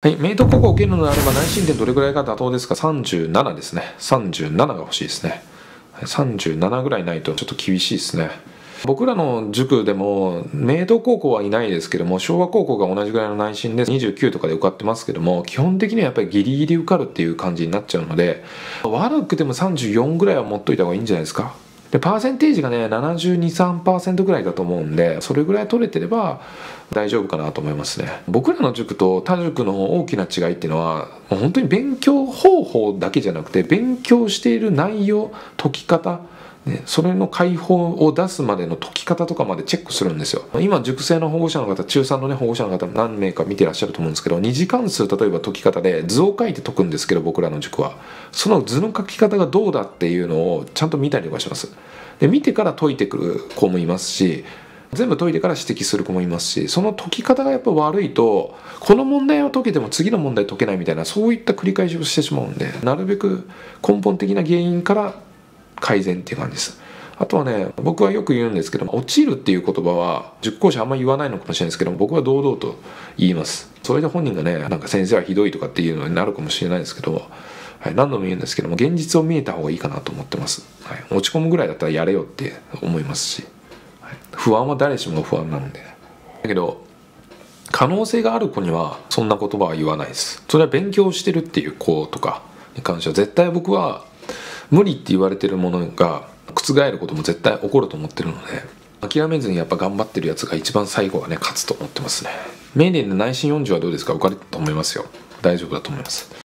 はい、明徳高校を受けるのであれば内申点どれぐらいが妥当ですか？37ですね。37が欲しいですね。37ぐらいないとちょっと厳しいですね。僕らの塾でも明徳高校はいないですけども、昭和高校が同じぐらいの内申で29とかで受かってますけども、基本的にはやっぱりギリギリ受かるっていう感じになっちゃうので、悪くても34ぐらいは持っといた方がいいんじゃないですか。でパーセンテージがね 72、73% ぐらいだと思うんで、それぐらい取れてれば大丈夫かなと思いますね。僕らの塾と他塾の大きな違いっていうのは、もう本当に勉強方法だけじゃなくて、勉強している内容、解き方、それの解放を出すまでの解き方とかまでチェックするんですよ。今塾生の保護者の方、中3のね保護者の方何名か見てらっしゃると思うんですけど、2次関数、例えば解き方で図を書いて解くんですけど、僕らの塾はその図の書き方がどうだっていうのをちゃんと見たりとかします。で見てから解いてくる子もいますし、全部解いてから指摘する子もいますし、その解き方がやっぱ悪いと、この問題を解けても次の問題解けないみたいな、そういった繰り返しをしてしまうんで、なるべく根本的な原因から改善っていう感じです。あとはね、僕はよく言うんですけども、落ちるっていう言葉は塾講師あんまり言わないのかもしれないですけども、僕は堂々と言います。それで本人がね、なんか先生はひどいとかっていうのになるかもしれないですけど、はい、何度も言うんですけども、現実を見えた方がいいかなと思ってます、はい、落ち込むぐらいだったらやれよって思いますし、はい、不安は誰しも不安なので、だけど可能性がある子にはそんな言葉は言わないです。それは勉強してるっていう子とかに関しては、絶対僕は無理って言われてるものが覆ることも絶対起こると思ってるので、諦めずにやっぱ頑張ってるやつが一番最後はね勝つと思ってますね。明年の内申40はどうですか？受かると思いますよ。大丈夫だと思います。